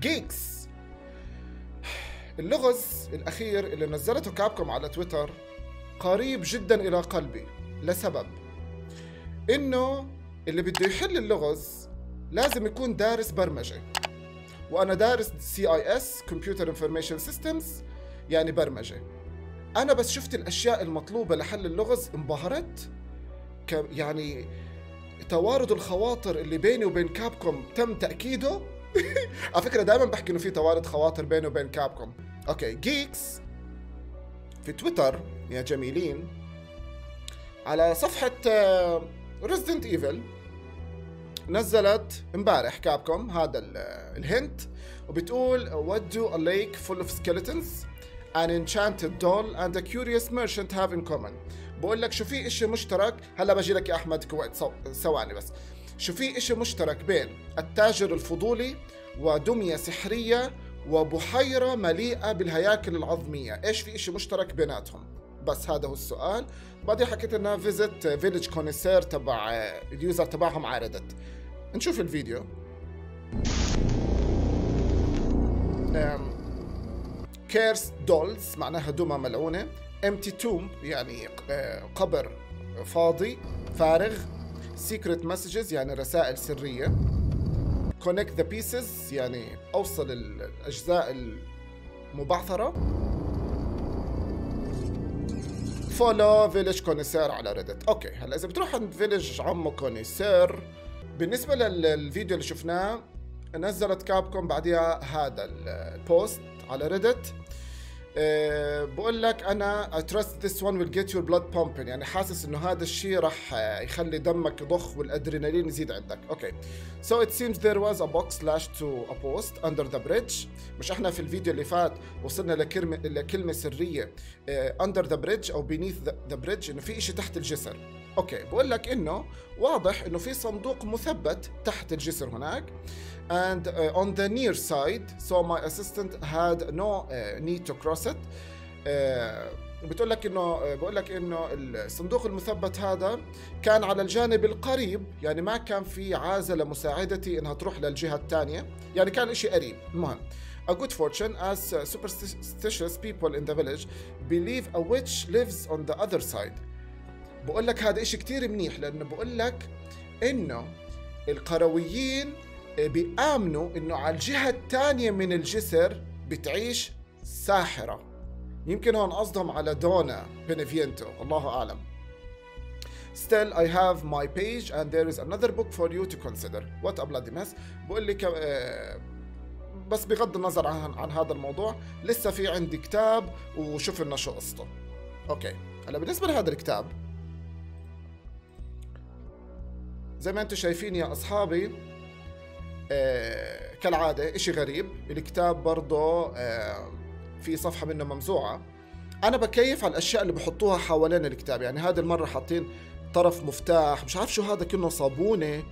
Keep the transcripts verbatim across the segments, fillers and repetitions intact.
جيكس. اللغز الأخير اللي نزلته كابكوم على تويتر قريب جدا إلى قلبي، لسبب إنه اللي بده يحل اللغز لازم يكون دارس برمجة، وأنا دارس سي آي إس Computer Information Systems يعني برمجة. أنا بس شفت الأشياء المطلوبة لحل اللغز انبهرت، يعني توارد الخواطر اللي بيني وبين كابكوم تم تأكيده. على فكرة دائما بحكي إنه في توارد خواطر بيني وبين كابكوم. أوكي، جيكس في تويتر يا جميلين على صفحة Resident Evil نزلت امبارح كابكوم هذا الهنت، وبتقول What do a lake full of skeletons, an enchanted doll and a curious merchant have in common. بقول لك شو في اشي مشترك، هلا بجي لك يا احمد كويت ثواني بس، شو في اشي مشترك بين التاجر الفضولي ودمية سحرية وبحيرة مليئة بالهياكل العظمية، ايش في اشي مشترك بيناتهم؟ بس هذا هو السؤال. بعدين حكيت لنا فيزيت فيلج كونيسير تبع اليوزر تبعهم على ريدت. نشوف الفيديو. كيرس دولز معناها دمى ملعونة، امتي توم يعني قبر فاضي فارغ، سيكريت مسجز يعني رسائل سرية، كونكت ذا بيسز يعني أوصل الأجزاء المبعثرة، فولو فيلج كونيسير على ريدت. اوكي، هلا اذا بتروح عند فيلج عمو كونيسير، بالنسبه للفيديو اللي شفناه نزلت كابكوم بعديها هذا البوست على ريدت. أه بقول لك انا I trust this one will get your blood pumping، يعني حاسس انه هذا الشيء راح يخلي دمك يضخ والادرينالين يزيد عندك. اوكي، so it seems there was a box lashed to a post under the bridge. مش احنا في الفيديو اللي فات وصلنا لكلمه لكلمه سريه uh, under the bridge او beneath the bridge، انه في شيء تحت الجسر. اوكي، بقول لك انه واضح انه في صندوق مثبت تحت الجسر هناك. And uh, on the near side, so my assistant had no uh, need to cross it. Uh, بتقول لك إنه بقول لك إنه الصندوق المثبت هذا كان على الجانب القريب، يعني ما كان في عازل لمساعدتي إنها تروح للجهة الثانية، يعني كان إشي قريب. المهم a good fortune as superstitious people in the village believe a witch lives on the other side. بقول لك هذا إشي كتير منيح، لأنه بقول لك إنه القرويين بيآمنوا إنه على الجهة الثانية من الجسر بتعيش ساحرة. يمكن هون قصدهم على دونا بينيفينتو، الله أعلم. Still I have my page and there is another book for you to consider. What a bloody mess. بقول لك بس بغض النظر عن, عن هذا الموضوع، لسه في عندي كتاب وشوف لنا شو قصته. أوكي، هلا بالنسبة لهذا الكتاب زي ما أنتم شايفين يا أصحابي، آه كالعادة إشي غريب. الكتاب برضه آه في صفحة منه ممزوعة. أنا بكيف على الأشياء اللي بحطوها حوالين الكتاب، يعني هذه المرة حاطين طرف مفتاح، مش عارف شو هذا، كأنه صابونة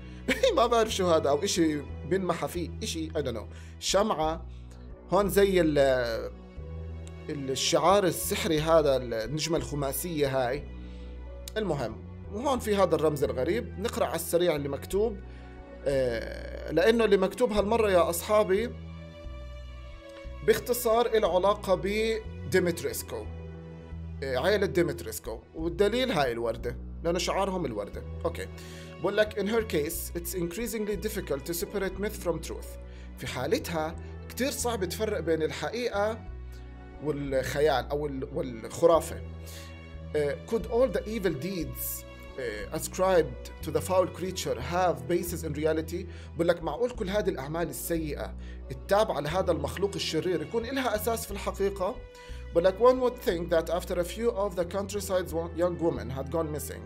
ما بعرف شو هذا، أو إشي بنمحى فيه إشي I don't know. شمعة هون زي ال الشعار السحري هذا، النجمة الخماسية هاي. المهم، وهون في هذا الرمز الغريب. نقرأ على السريع اللي مكتوب، لأنه اللي مكتوب هالمرة يا أصحابي باختصار له علاقة بديمتريسكو، عائلة ديمتريسكو، والدليل هاي الوردة لأنه شعارهم الوردة. أوكي، بقول لك in her case it's increasingly difficult to separate myth from truth. في حالتها كتير صعب تفرق بين الحقيقة والخيال أو والخرافة. Could all the evil deeds ascribed to the foul creature have basis in reality؟ بقول لك معقول كل هذه الأعمال السيئة التابعة لهذا المخلوق الشرير يكون إلها أساس في الحقيقة؟ بقول لك one would think that after a few of the countryside's young women had gone missing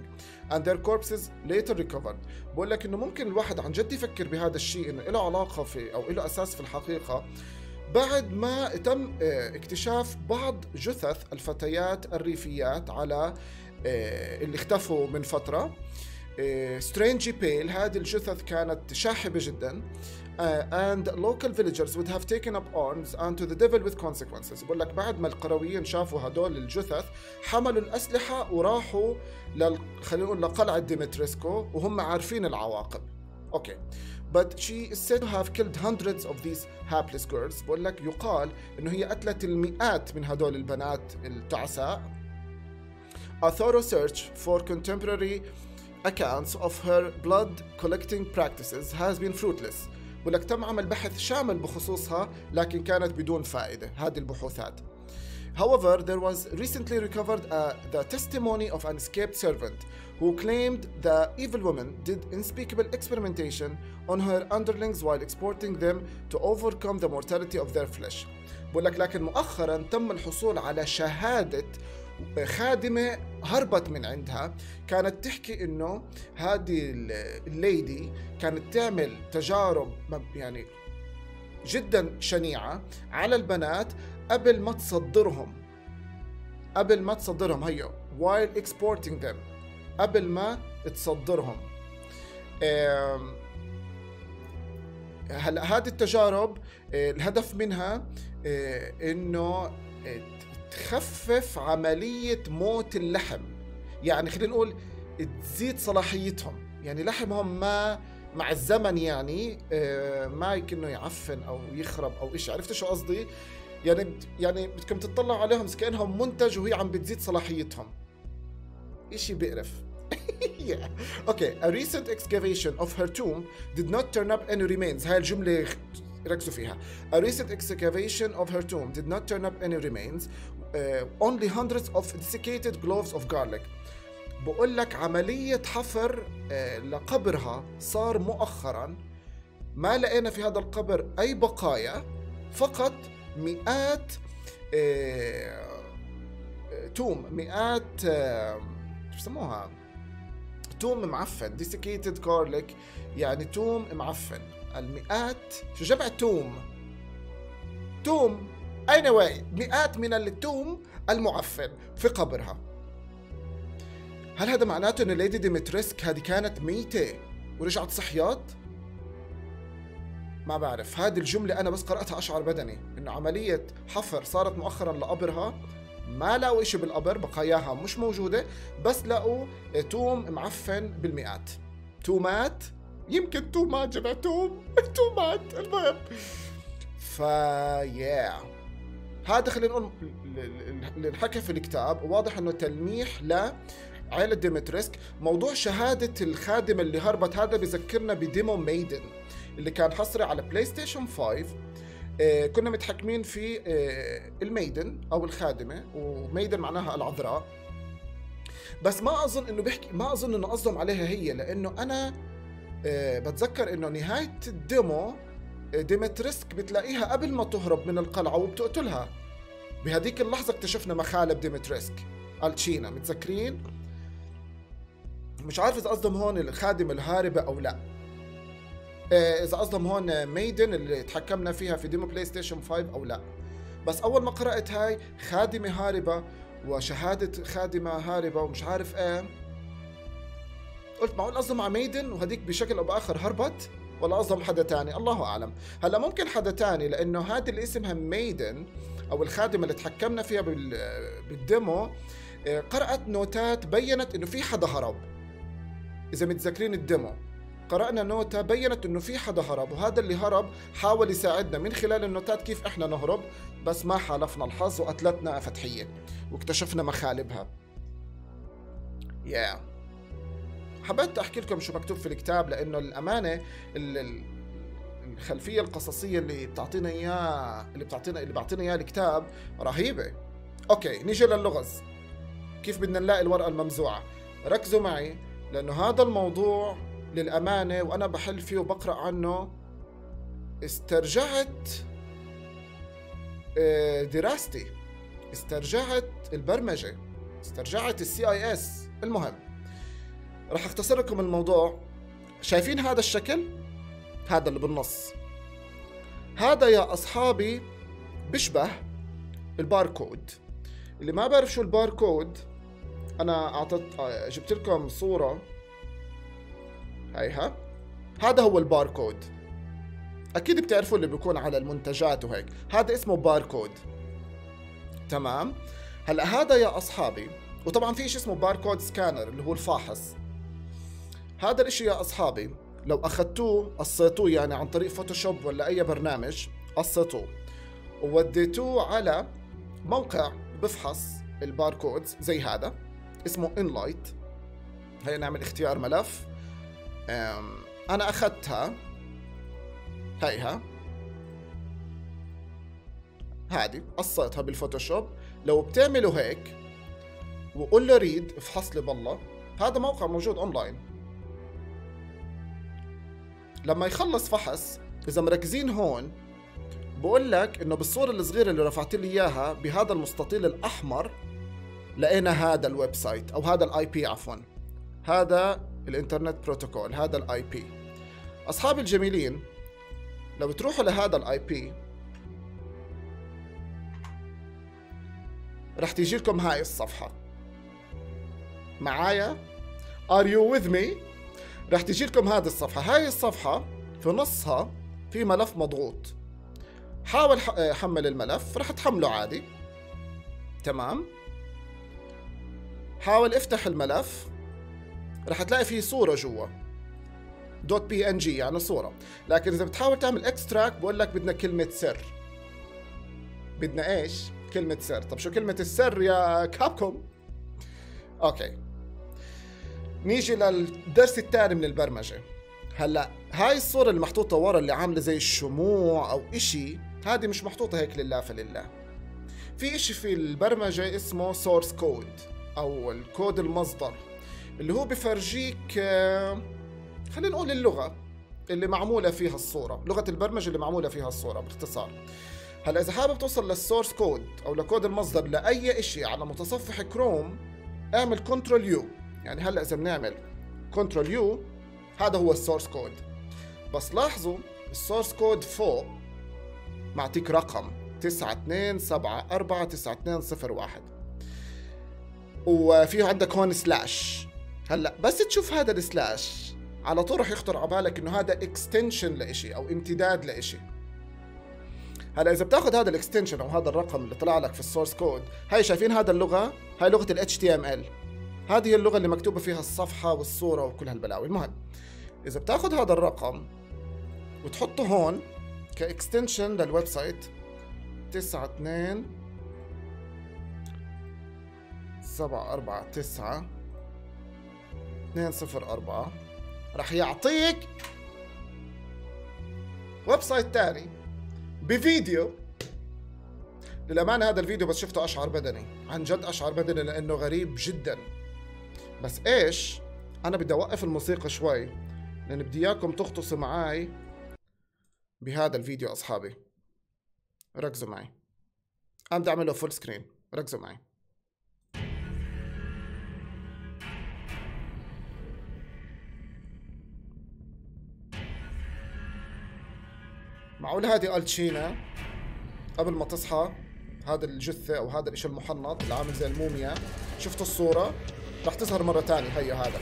and their corpses later recovered. بقول لك إنه ممكن الواحد عن جد يفكر بهذا الشيء، إنه له علاقة في أو له أساس في الحقيقة، بعد ما تم اكتشاف بعض جثث الفتيات الريفيات على اللي اختفوا من فترة. سترينجي بيل، هذه الجثث كانت شاحبة جدا. And local villagers would have taken up arms and to the devil with consequences. بقول لك بعد ما القرويين شافوا هدول الجثث حملوا الأسلحة وراحوا لل... خلينا نقول لقلعة ديمتريسكو وهم عارفين العواقب. اوكي، but she is said to have killed hundreds of these hapless girls. بقول لك يقال انه هي قتلت المئات من هدول البنات التعساء. A thorough search for contemporary accounts of her blood collecting practices has been fruitless. بقول لك تم عمل بحث شامل بخصوصها لكن كانت بدون فائدة هذه البحوثات. However, there was recently recovered uh, the testimony of an escaped servant who claimed the evil woman did unspeakable experimentation on her underlings while exporting them to overcome the mortality of their flesh. بقول لك لكن مؤخرا تم الحصول على شهادة خادمة هربت من عندها، كانت تحكي انه هذه الليدي كانت تعمل تجارب يعني جدا شنيعة على البنات قبل ما تصدرهم قبل ما تصدرهم هيو while exporting them قبل ما تصدرهم. هلا هذه التجارب الهدف منها انه تخفف عملية موت اللحم، يعني خلينا نقول تزيد صلاحيتهم، يعني لحمهم ما مع الزمن يعني ما يكنه يعفن او يخرب او إيش، عرفت شو قصدي؟ يعني يعني بدكم تطلعوا عليهم كأنهم منتج وهي عم بتزيد صلاحيتهم. إشي بقرف. yeah. Okay, a recent excavation of her tomb did not turn up any remains. هاي الجملة ركزوا فيها. A recent excavation of her tomb did not turn up any remains. Uh, only hundreds of desiccated cloves of garlic. بقول لك عملية حفر uh, لقبرها صار مؤخرا، ما لقينا في هذا القبر أي بقايا، فقط مئات آه توم مئات آه شو بسموها توم معفن، ديسيكيتد كارليك يعني توم معفن. المئات شو جمع توم؟ توم anyway مئات من التوم المعفن في قبرها. هل هذا معناته انه ليدي ديمتريسك هذه كانت ميتة ورجعت صحيات؟ ما بعرف، هذه الجملة أنا بس قرأتها أشعر بدني، إنه عملية حفر صارت مؤخراً لقبرها، ما لقوا إشي بالقبر، بقاياها مش موجودة، بس لقوا توم معفن بالمئات. تومات؟ يمكن تومات جمع توم، تومات، المهم. فا يا هذا خلينا نقول اللي انحكى في الكتاب، وواضح إنه تلميح ل عائلة ديمتريسك. موضوع شهادة الخادمة اللي هربت هذا بذكرنا بديمو مايدن اللي كان حصري على بلاي ستيشن خمسة. آه كنا متحكمين في آه الميدن او الخادمة، وميدن معناها العذراء، بس ما اظن انه بيحكي ما اظن انه قصدهم عليها هي، لانه انا آه بتذكر انه نهاية الديمو آه ديمتريسك بتلاقيها قبل ما تهرب من القلعة وبتقتلها. بهذيك اللحظة اكتشفنا مخالب ديمتريسك التشينا، متذكرين؟ مش عارف اذا قصدهم هون الخادمة الهاربة او لا. إذا قصدهم هون مايدن اللي تحكمنا فيها في ديمو بلاي ستيشن خمسة أو لا، بس أول ما قرأت هاي خادمة هاربة وشهادة خادمة هاربة ومش عارف إيه، قلت معقول قصدهم على مايدن وهديك بشكل أو بآخر هربت، ولا قصدهم حدا تاني؟ الله أعلم. هلا ممكن حدا تاني، لأنه هذه اللي اسمها مايدن أو الخادمة اللي تحكمنا فيها بالديمو قرأت نوتات بيّنت إنه في حدا هرب. إذا متذكرين الديمو قرأنا نوتة بيّنت إنه في حدا هرب، وهذا اللي هرب حاول يساعدنا من خلال النوتات كيف إحنا نهرب، بس ما حالفنا الحظ وقتلتنا فتحية واكتشفنا مخالبها. يا yeah. حبيت أحكي لكم شو مكتوب في الكتاب، لأنه الأمانة الخلفية القصصية اللي بتعطينا إياه اللي بتعطينا اللي بيعطينا إياه الكتاب رهيبة. أوكي نيجي للغز، كيف بدنا نلاقي الورقة الممزوعة؟ ركزوا معي لأنه هذا الموضوع للأمانة وأنا بحل فيه وبقرأ عنه استرجعت دراستي، استرجعت البرمجة، استرجعت السي اي اس. المهم رح اختصر لكم الموضوع. شايفين هذا الشكل؟ هذا اللي بالنص هذا يا أصحابي بشبه الباركود. اللي ما بعرف شو الباركود، أنا أعطيت جبت لكم صورة هيها، هذا هو الباركود، اكيد بتعرفوا اللي بيكون على المنتجات وهيك، هذا اسمه باركود. تمام؟ هلا هذا يا اصحابي، وطبعا في شيء اسمه باركود سكانر اللي هو الفاحص. هذا الشيء يا اصحابي لو اخذتوه قصيتوه يعني عن طريق فوتوشوب ولا اي برنامج قصيتوه ووديتوه على موقع بفحص الباركودز زي هذا اسمه انلايت. هي نعمل اختيار ملف. انا اخذتها هيها هذه قصيتها بالفوتوشوب. لو بتعملوا هيك وقول له ريد افحص لي بالله، هذا موقع موجود اونلاين. لما يخلص فحص اذا مركزين هون بقول لك انه بالصوره الصغيره اللي رفعت لي اياها بهذا المستطيل الاحمر لقينا هذا الويب سايت او هذا الاي بي، عفوا هذا الانترنت بروتوكول، هذا الاي بي. اصحابي الجميلين لو تروحوا لهذا الاي بي رح تيجي لكم هاي الصفحه. معايا؟ Are you with me؟ رح تيجي لكم هذه الصفحه. هاي الصفحه في نصها في ملف مضغوط، حاول حمل الملف، رح تحمله عادي تمام. حاول افتح الملف، رح تلاقي فيه صوره جوا دوت بي ان جي يعني صوره. لكن اذا بتحاول تعمل اكستراكت بقول لك بدنا كلمه سر. بدنا ايش؟ كلمه سر. طب شو كلمه السر يا كابكوم؟ اوكي نيجي للدرس الثاني من البرمجه. هلا هاي الصوره اللي محطوطه ورا اللي عامله زي الشموع او اشي، هذه مش محطوطه هيك لله فلله. في اشي في البرمجه اسمه سورس كود او الكود المصدر، اللي هو بفرجيك خلينا نقول اللغه اللي معموله فيها الصوره، لغه البرمجه اللي معموله فيها الصوره باختصار. هلا اذا حابب توصل للسورس كود او لكود المصدر لاي اشي على متصفح كروم اعمل كنترول يو. يعني هلا اذا بنعمل كنترول يو هذا هو السورس كود. بس لاحظوا السورس كود فوق معطيك رقم تسعة اثنين سبعة أربعة تسعة اثنين صفر واحد وفيه عندك هون سلاش. هلا بس تشوف هذا السلاش على طول رح يخطر على بالك انه هذا اكستنشن لإشي او امتداد لإشي. هلا اذا بتاخذ هذا الاكستنشن او هذا الرقم اللي طلع لك في السورس كود، هاي شايفين هذا اللغه، هاي لغه ال إتش تي إم إل، هذه هي اللغه اللي مكتوبه فيها الصفحه والصوره وكل هالبلاوي. المهم اذا بتاخذ هذا الرقم وتحطه هون كاكستنشن للويب سايت تسعة اثنين سبعة أربعة تسعة اثنين صفر أربعة راح يعطيك ويب سايت ثاني بفيديو. للأمانة هذا الفيديو بس شفته أشعر بدني، عن جد أشعر بدني لأنه غريب جدا. بس إيش، أنا بدي أوقف الموسيقى شوي لأن بدي إياكم تغطسوا معاي بهذا الفيديو. أصحابي ركزوا معي، أنا بدي أعمله فول سكرين، ركزوا معي. معقول هذه ألتشينا قبل ما تصحى هذا الجثة أو هذا الإشي المحنط اللي عامل زي الموميا، شفتوا الصورة رح تظهر مرة تانية. هيا هذا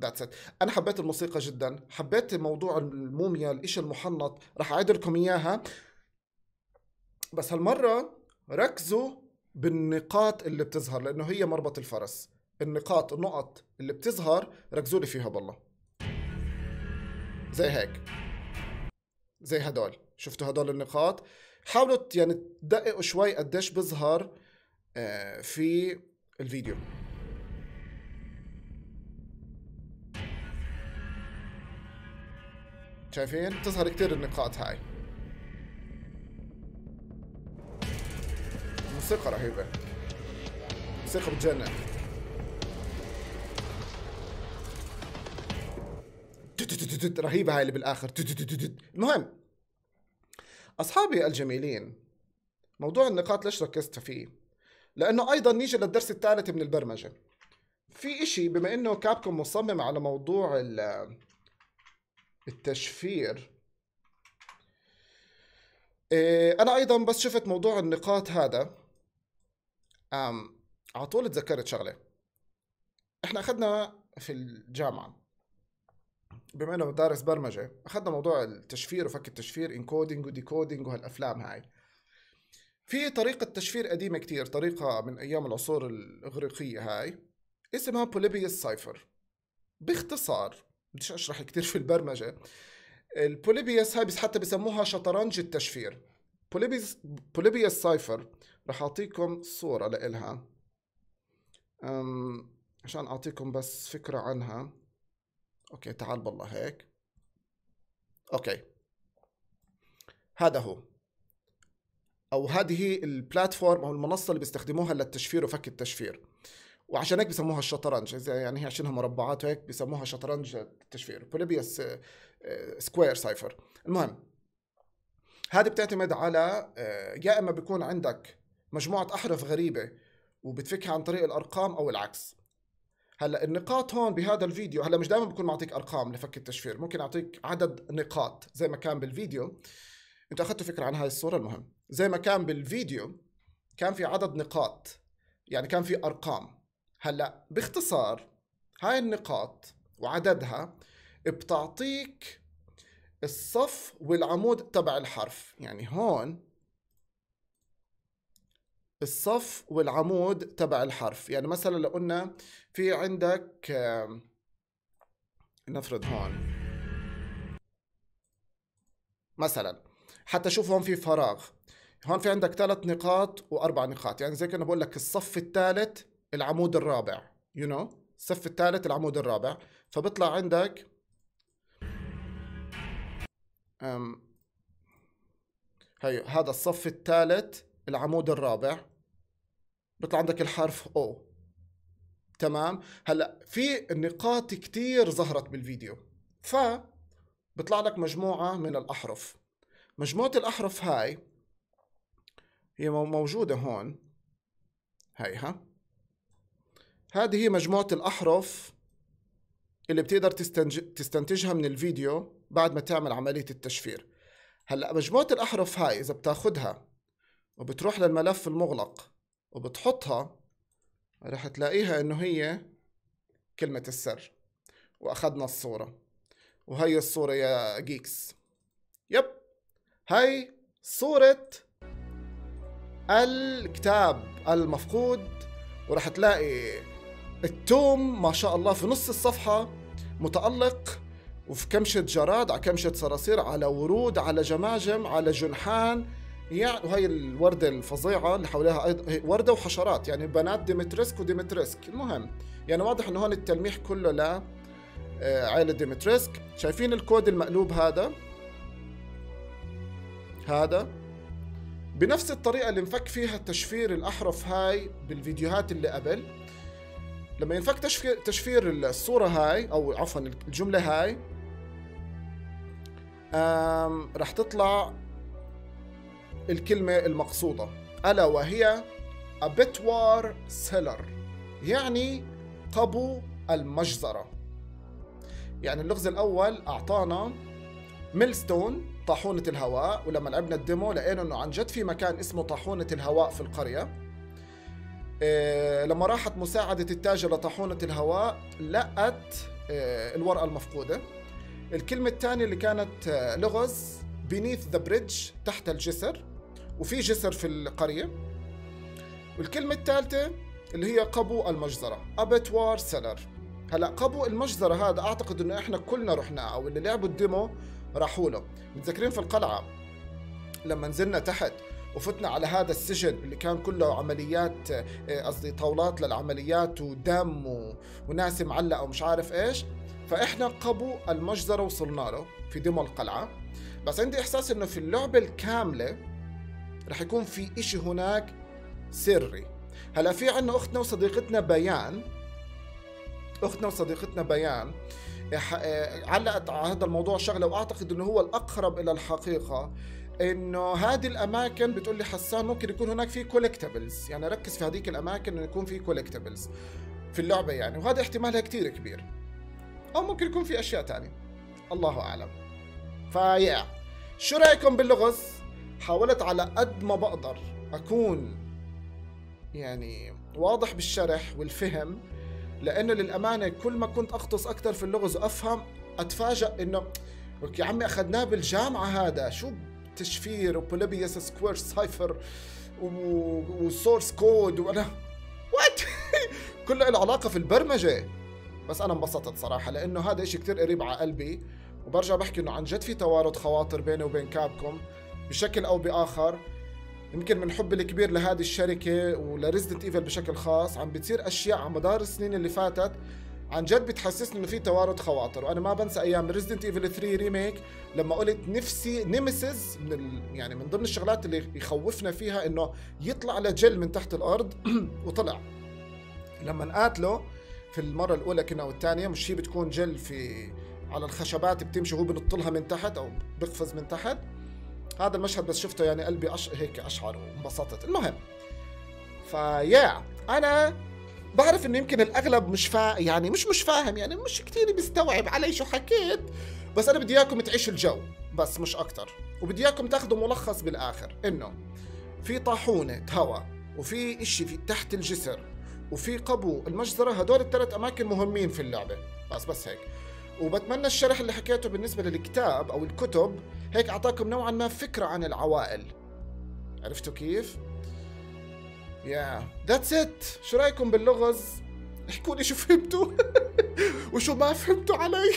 ذاتس إت. أنا حبيت الموسيقى جدا، حبيت موضوع الموميا الإشي المحنط، رح أعيد لكم إياها. بس هالمرة ركزوا بالنقاط اللي بتظهر لأنه هي مربط الفرس. النقاط النقط اللي بتظهر ركزوا لي فيها بالله، زي هيك زي هدول، شفتوا هدول النقاط. حاولوا يعني تدققوا شوي قديش بظهر في الفيديو. شايفين بتظهر كتير النقاط هاي. موسيقى رهيبة، موسيقى بتجنن. رهيبة هاي اللي بالآخر. المهم أصحابي الجميلين، موضوع النقاط ليش ركزت فيه؟ لأنه أيضا نيجي للدرس الثالث من البرمجة. في إشي بما إنه كابكوم مصمم على موضوع التشفير، أنا أيضا بس شفت موضوع النقاط هذا على طول تذكرت شغلة. إحنا أخذنا في الجامعة بما انه بدارس برمجه اخذنا موضوع التشفير وفك التشفير، انكودينج وديكودينج وهالافلام هاي. في طريقه تشفير قديمه كتير، طريقه من ايام العصور الاغريقيه هاي، اسمها بوليبيوس سايفر. باختصار بديش اشرح كتير في البرمجه، البوليبيوس هاي بس حتى بسموها شطرنج التشفير. بوليبيوس بوليبيوس سايفر رح اعطيكم صوره لإلها عشان اعطيكم بس فكره عنها. اوكي تعال بالله هيك. اوكي هذا هو، او هذه البلاتفورم او المنصه اللي بيستخدموها للتشفير وفك التشفير، وعشان هيك بسموها الشطرنج، يعني هي عشانها مربعات وهيك بسموها شطرنج التشفير، بوليبيوس سكوير سايفر. المهم هذه بتعتمد على يا اما بيكون عندك مجموعه احرف غريبه وبتفكها عن طريق الارقام او العكس. هلا النقاط هون بهذا الفيديو، هلا مش دائما بكون معطيك ارقام لفك التشفير، ممكن اعطيك عدد نقاط زي ما كان بالفيديو. انتوا اخذتوا فكره عن هاي الصوره. المهم زي ما كان بالفيديو كان في عدد نقاط، يعني كان في ارقام. هلا باختصار هاي النقاط وعددها بتعطيك الصف والعمود تبع الحرف، يعني هون الصف والعمود تبع الحرف. يعني مثلا لو قلنا في عندك نفرض هون مثلا، حتى شوف هون في فراغ، هون في عندك ثلاث نقاط واربع نقاط، يعني زي كأنه بقول لك الصف الثالث العمود الرابع، يو نو الصف الثالث العمود الرابع. فبطلع عندك أم هي هذا الصف الثالث العمود الرابع، بطلع عندك الحرف O. تمام. هلا في نقاط كتير ظهرت بالفيديو، ف بطلع لك مجموعة من الأحرف. مجموعة الأحرف هاي هي موجودة هون، هيها هذه هي مجموعة الأحرف اللي بتقدر تستنتجها من الفيديو بعد ما تعمل عملية التشفير. هلا مجموعة الأحرف هاي إذا بتاخدها وبتروح للملف المغلق وبتحطها رح تلاقيها انه هي كلمة السر، واخدنا الصورة وهي الصورة يا جيكس. يب هاي صورة الكتاب المفقود، ورح تلاقي التوم ما شاء الله في نص الصفحة متألق، وفي كمشة جراد على كمشة صراصير على ورود على جماجم على جنحان، يعني وهي الوردة الفظيعة اللي حواليها أيضا وردة وحشرات، يعني بنات ديمتريسك وديمتريسك. المهم يعني واضح إنه هون التلميح كله لعائلة ديمتريسك. شايفين الكود المقلوب هذا؟ هذا بنفس الطريقة اللي انفك فيها تشفير الأحرف هاي بالفيديوهات اللي قبل. لما ينفك تشفير, تشفير الصورة هاي أو عفوا الجملة هاي رح تطلع الكلمة المقصودة، ألا وهي أباتوار سيلر، يعني قبو المجزرة. يعني اللغز الأول أعطانا ميلستون طاحونة الهواء، ولما لعبنا الديمو لقينا إنه عن جد في مكان اسمه طاحونة الهواء في القرية. إيه لما راحت مساعدة التاجر لطاحونة الهواء لقت إيه الورقة المفقودة. الكلمة الثانية اللي كانت لغز بينيث ذا بريدج، تحت الجسر، وفي جسر في القرية. والكلمة الثالثة اللي هي قبو المجزرة، أباتوار سيلر. هلا قبو المجزرة هذا أعتقد إنه إحنا كلنا رحناه، أو اللي لعبوا الديمو راحوا له. متذكرين في القلعة لما نزلنا تحت وفتنا على هذا السجن اللي كان كله عمليات، قصدي طاولات للعمليات ودم و... وناس معلقة ومش عارف إيش، فإحنا قبو المجزرة وصلنا له في ديمو القلعة. بس عندي إحساس إنه في اللعبة الكاملة رح يكون في إشي هناك سري. هلا في عنا أختنا وصديقتنا بيان، أختنا وصديقتنا بيان علقت على هذا الموضوع شغلة، وأعتقد إنه هو الأقرب إلى الحقيقة، إنه هذه الأماكن بتقول لي حسان ممكن يكون هناك في كولكتبلز، يعني ركز في هذيك الأماكن إنه يكون في كولكتبلز في اللعبة يعني، وهذا احتمالها كتير كبير، أو ممكن يكون في أشياء تانية الله أعلم. فيا شو رايكم باللغز؟ حاولت على قد ما بقدر اكون يعني واضح بالشرح والفهم، لانه للامانه كل ما كنت اغطس اكثر في اللغز وافهم اتفاجئ انه يا عمي اخذناه بالجامعه هذا، شو تشفير وبوليبيوس سكوير سايفر وسورس كود وانا وات كله له علاقه في البرمجه. بس انا انبسطت صراحه لانه هذا إشي كتير قريب على قلبي، وبرجع بحكي انه عن جد في توارد خواطر بيني وبين كابكوم بشكل او باخر. يمكن من حبي الكبير لهذه الشركه ولريزدنت ايفل بشكل خاص عم بتصير اشياء على مدار السنين اللي فاتت عن جد بتحسسني انه في توارد خواطر. وانا ما بنسى ايام ريزدنت ايفل ثري ريميك لما قلت نفسي نيميسيس من ال... يعني من ضمن الشغلات اللي يخوفنا فيها انه يطلع لجل من تحت الارض وطلع. لما نقاتله في المره الاولى كنا والثانيه مش هي بتكون جل في على الخشبات بتمشي وهو بنطلها من تحت او بقفز من تحت. هذا المشهد بس شفته يعني قلبي أش... هيك اشعر وانبسطت. المهم فيا انا بعرف انه يمكن الاغلب مش فا يعني مش مش فاهم يعني مش كتير بيستوعب علي شو حكيت، بس انا بدي اياكم تعيشوا الجو بس مش اكتر، وبدي اياكم تاخذوا ملخص بالاخر انه في طاحونه هوا وفي اشي في تحت الجسر وفي قبو المجزره. هدول الثلاث اماكن مهمين في اللعبه بس بس هيك. وبتمنى الشرح اللي حكيته بالنسبه للكتاب او الكتب هيك اعطاكم نوعا ما فكره عن العوائل. عرفتوا كيف؟ يا ذاتس ات. شو رايكم باللغز؟ احكوا لي شو فهمتوا وشو ما فهمتوا علي.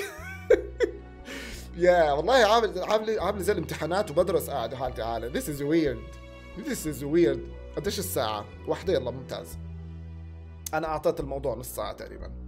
يا والله عامل عامل عامل زي الامتحانات وبدرس قاعد وحالتي عالي. This is weird. This is weird. قديش الساعة؟ واحدة. يلا ممتاز. أنا أعطيت الموضوع نص ساعة تقريباً.